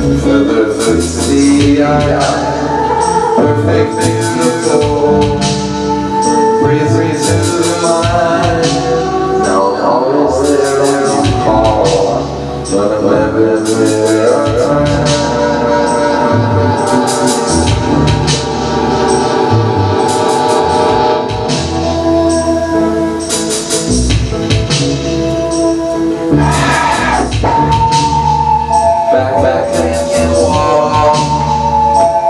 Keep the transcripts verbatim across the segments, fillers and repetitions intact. for the good sea I am, perfect in the soul, breathe reason to the mind, now always there is a call, but whenever there are times. Back against the wall,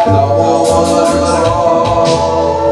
don't know what at all.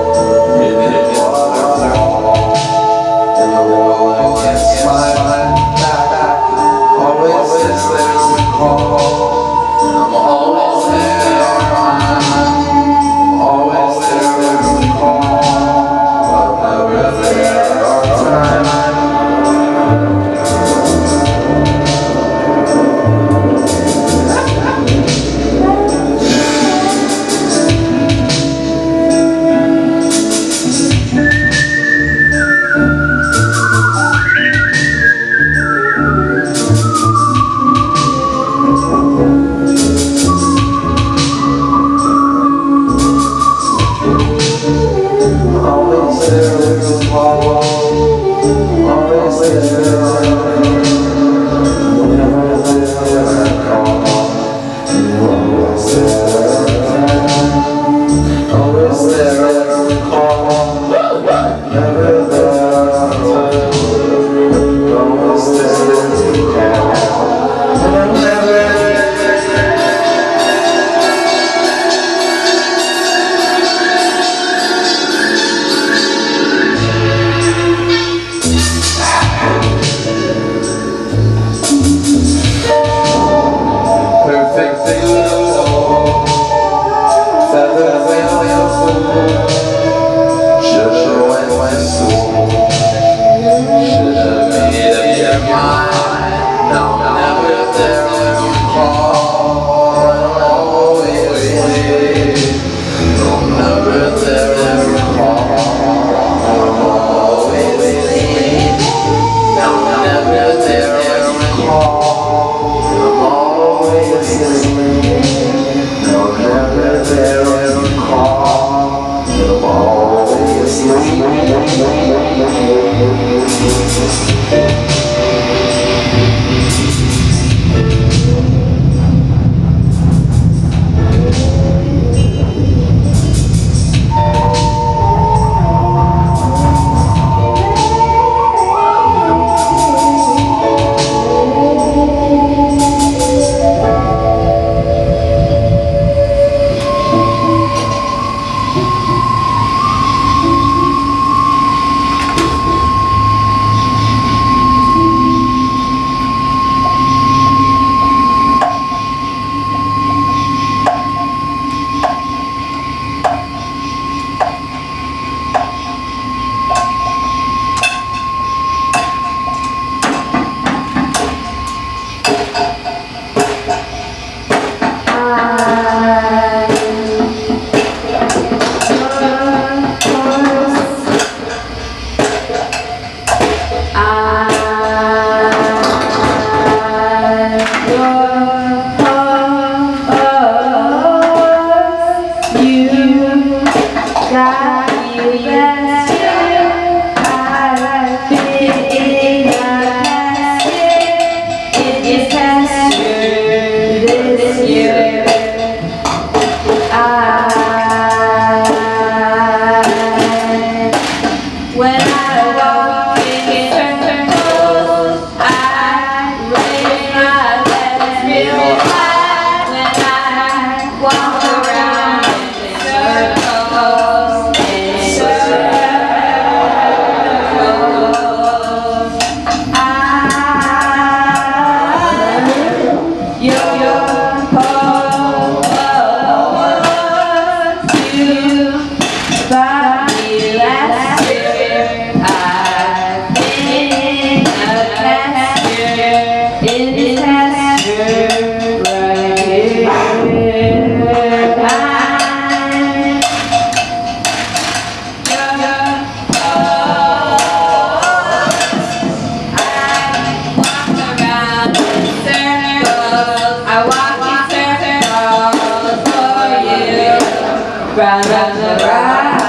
round and around,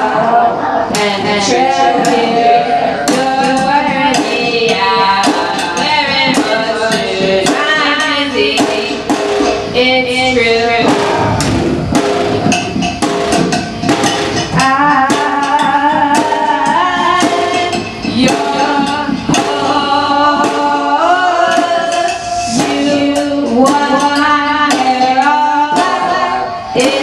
and treading the worthy out, where it was too noisy. It's true. I, your host, you want. Thank you.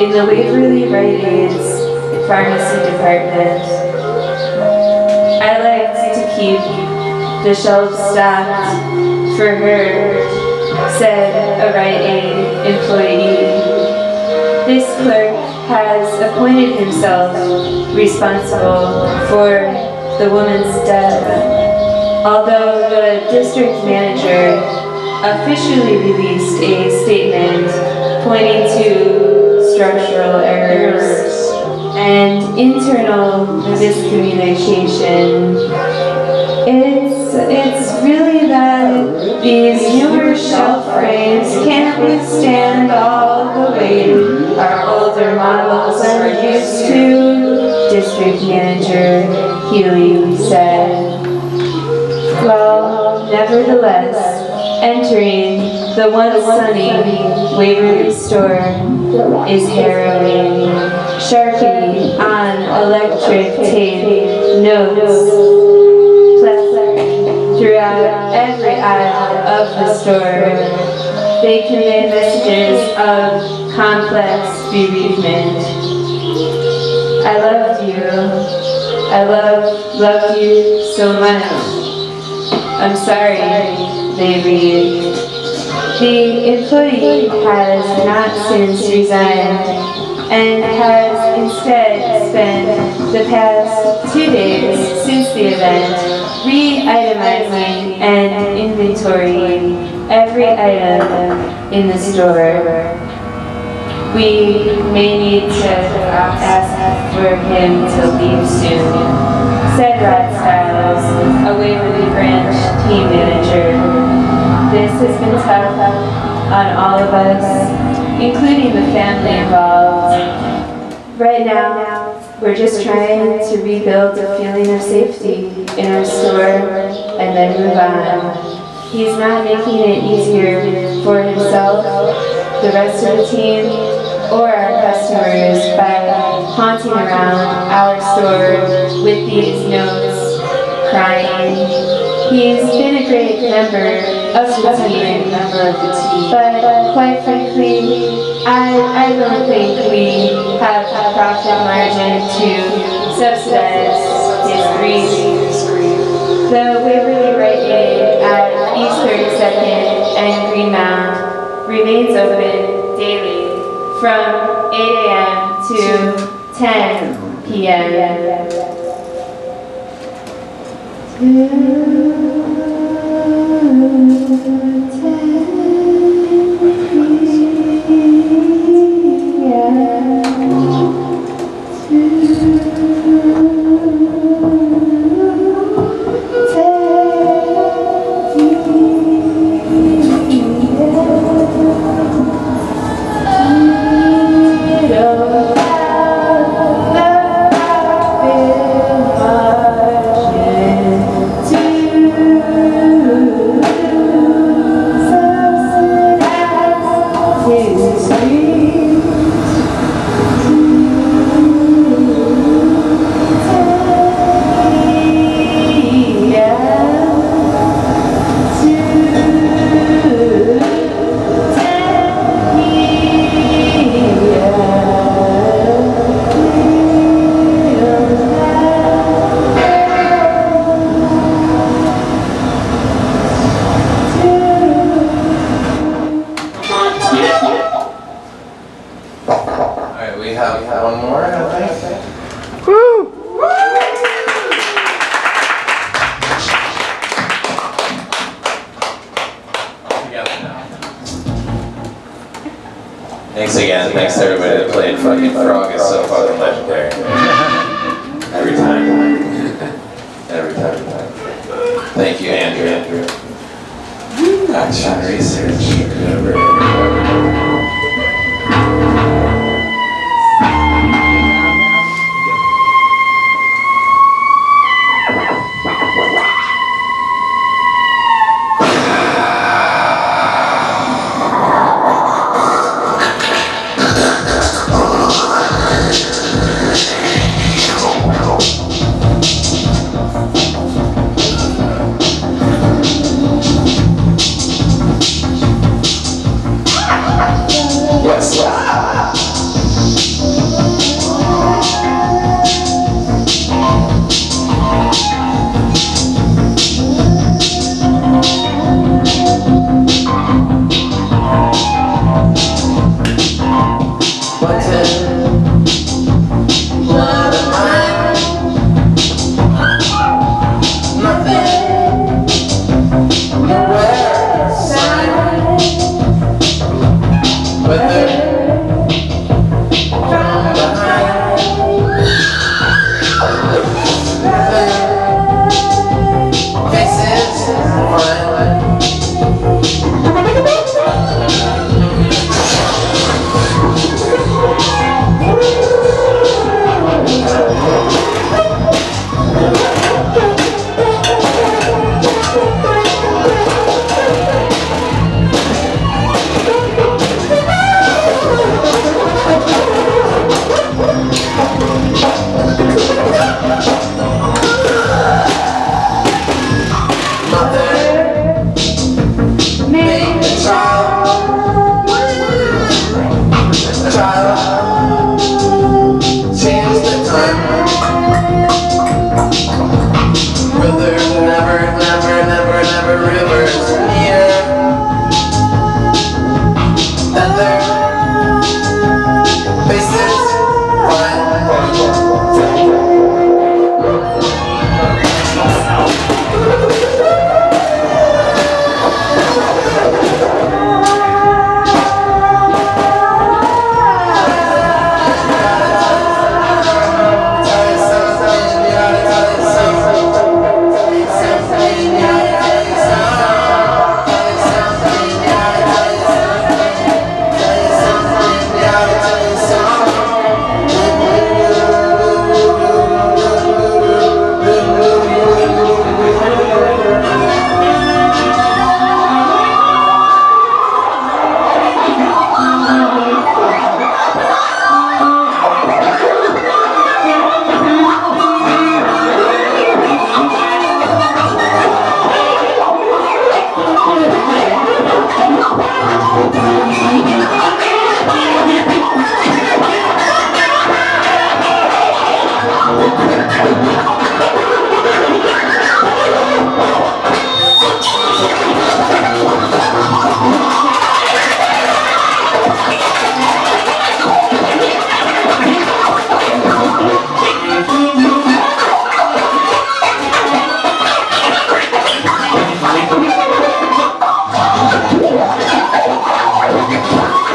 in the Waverly Rite Aid's pharmacy department. I liked to keep the shelves stocked for her, said a Rite Aid employee. This clerk has appointed himself responsible for the woman's death, although the district manager officially released a statement pointing to structural errors and internal miscommunication. It's, it's really that these newer shelf frames can't withstand all the weight our older models are used to, District Manager Healy said. Well, nevertheless, entering the once sunny Waverly store is harrowing. Sharpie on electric tape notes plastered throughout every aisle of the store. They convey messages of complex bereavement. I loved you. I loved, loved you so much. I'm sorry, they read. The employee has not since resigned and has instead spent the past two days since the event re-itemizing and inventorying every item in the store. We may need to ask for him to leave soon, said Brad Stiles, a Waverly branch team manager. This has been tough on all of us, including the family involved. Right now, we're just trying to rebuild a feeling of safety in our store and then move on. He's not making it easier for himself, the rest of the team, or our customers by haunting around our store with these notes, crying. He's been a great member of the team, but quite frankly, I, I don't think we have a profit margin to subsidize his grief. The Waverly Rite Aid at East thirty-second and Green Mound remains open daily from eight A M to ten P M Thanks again, thanks to everybody that played fucking Frog, is so fucking legendary. Every time. Every time. Thank you, Andrew. Andrew. Action research. Whatever. Yes. Ah!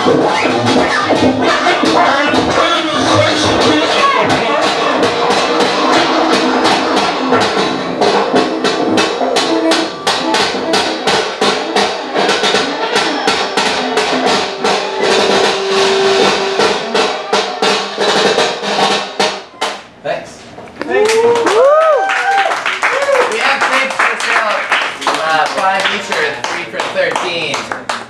Five each, or three for thirteen.